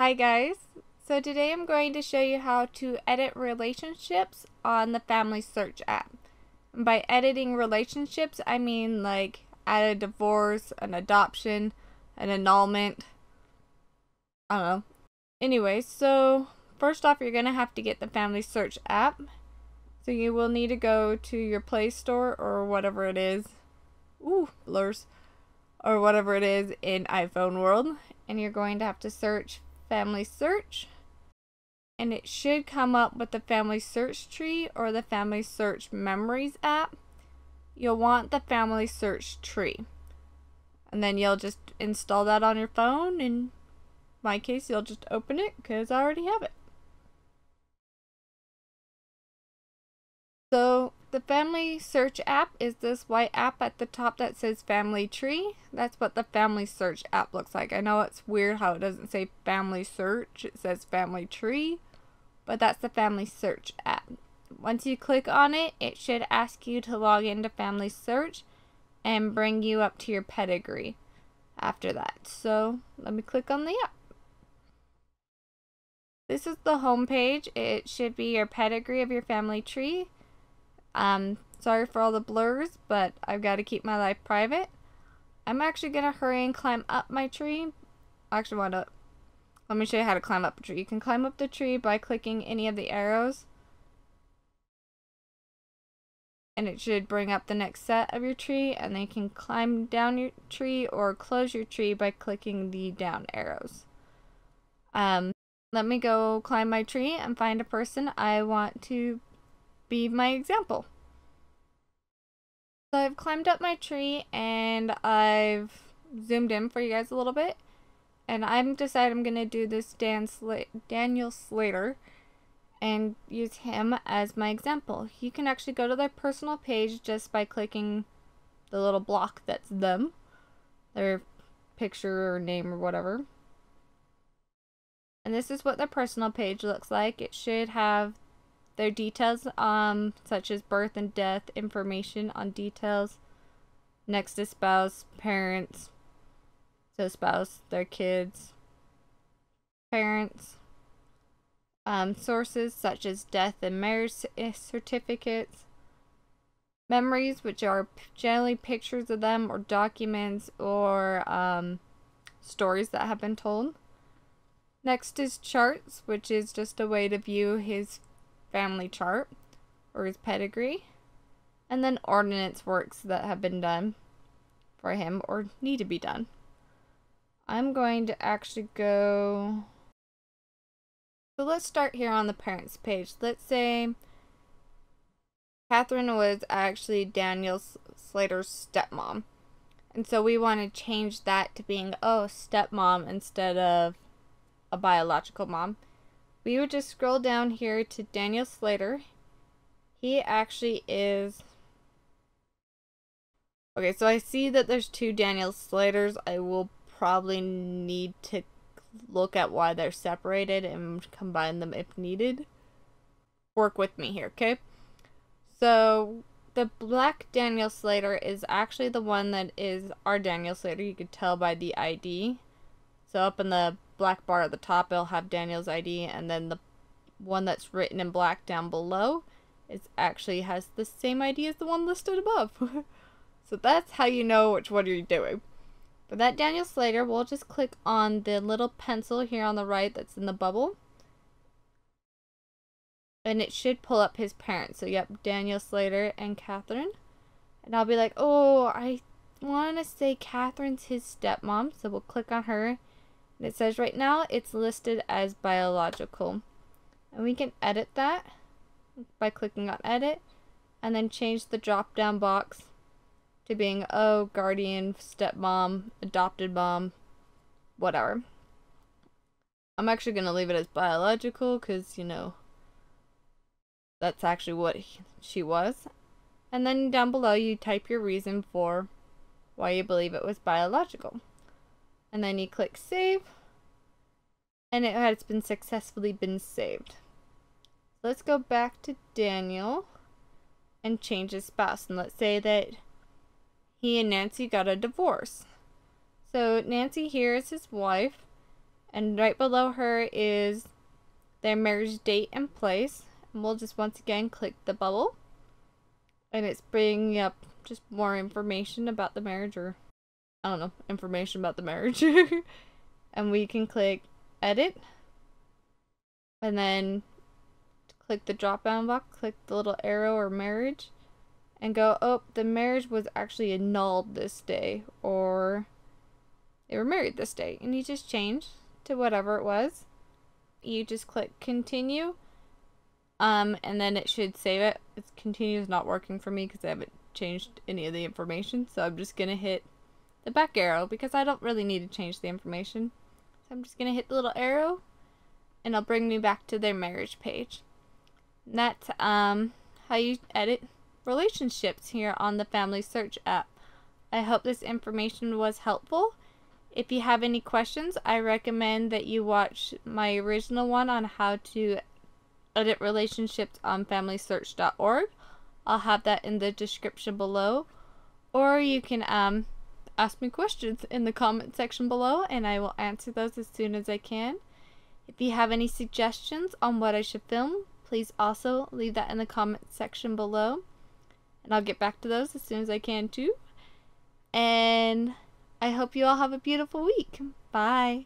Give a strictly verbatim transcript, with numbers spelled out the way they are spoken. Hi guys, so today I'm going to show you how to edit relationships on the FamilySearch app. And by editing relationships, I mean like add a divorce, an adoption, an annulment, I don't know. Anyway, so first off you're going to have to get the FamilySearch app. So you will need to go to your Play Store or whatever it is, ooh, blurs, or whatever it is in iPhone world, and you're going to have to search FamilySearch, and it should come up with the FamilySearch tree or the FamilySearch Memories app. You'll want the FamilySearch tree, and then you'll just install that on your phone. In my case, you'll just open it because I already have it. So the FamilySearch app is this white app at the top that says Family Tree. That's what the FamilySearch app looks like. I know it's weird how it doesn't say FamilySearch, it says Family Tree, but that's the FamilySearch app. Once you click on it, it should ask you to log into FamilySearch and bring you up to your pedigree after that. So let me click on the app. This is the home page. It should be your pedigree of your family tree. Um, sorry for all the blurs, but I've got to keep my life private. I'm actually going to hurry and climb up my tree. I actually want to, let me show you how to climb up a tree. You can climb up the tree by clicking any of the arrows, and it should bring up the next set of your tree, and then you can climb down your tree or close your tree by clicking the down arrows. Um, let me go climb my tree and find a person I want to be my example. So I've climbed up my tree and I've zoomed in for you guys a little bit, and I'm decided I'm gonna do this Dan Sla- Daniel Slater and use him as my example. You can actually go to their personal page just by clicking the little block that's them, their picture or name or whatever. And this is what their personal page looks like. It should have their details, um, such as birth and death, information on details, next to spouse, parents, so spouse, their kids, parents, um, sources such as death and marriage certificates, memories, which are generally pictures of them or documents or um, stories that have been told. Next is charts, which is just a way to view his family chart or his pedigree, and then ordinance works that have been done for him or need to be done. I'm going to actually go, so let's start here on the parents page. Let's say Catherine was actually Daniel Slater's stepmom, and so we want to change that to being oh stepmom instead of a biological mom. We would just scroll down here to Daniel Slater. He actually is... Okay, so I see that there's two Daniel Slaters. I will probably need to look at why they're separated and combine them if needed. Work with me here, okay? So the black Daniel Slater is actually the one that is our Daniel Slater. You could tell by the I D. So up in the black bar at the top, it'll have Daniel's I D, and then the one that's written in black down below is actually has the same I D as the one listed above. So that's how you know which one you're doing. For that Daniel Slater, we'll just click on the little pencil here on the right that's in the bubble, and it should pull up his parents. So yep, Daniel Slater and Catherine. And I'll be like, oh, I want to say Catherine's his stepmom, so we'll click on her. And it says right now it's listed as biological, and we can edit that by clicking on edit and then change the drop down box to being oh guardian, stepmom, adopted mom, whatever. I'm actually going to leave it as biological because, you know, that's actually what he, she was. And then down below you type your reason for why you believe it was biological. And then you click save, and it has been successfully been saved. Let's go back to Daniel and change his spouse, and let's say that he and Nancy got a divorce. So Nancy here is his wife, and right below her is their marriage date and place, and we'll just once again click the bubble, and it's bringing up just more information about the marriage, or I don't know, information about the marriage. And we can click edit, and then click the drop down box, click the little arrow or marriage, and go, oh, the marriage was actually annulled this day, or they were married this day, and you just change to whatever it was. You just click continue, um, and then it should save it. It's continue is not working for me because I haven't changed any of the information, so I'm just gonna hit the back arrow because I don't really need to change the information. So I'm just gonna hit the little arrow, and it'll bring me back to their marriage page. And that's um how you edit relationships here on the FamilySearch app. I hope this information was helpful. If you have any questions, I recommend that you watch my original one on how to edit relationships on family search dot org. I'll have that in the description below, or you can um ask me questions in the comment section below, and I will answer those as soon as I can. If you have any suggestions on what I should film, please also leave that in the comment section below, and I'll get back to those as soon as I can too. And I hope you all have a beautiful week. Bye.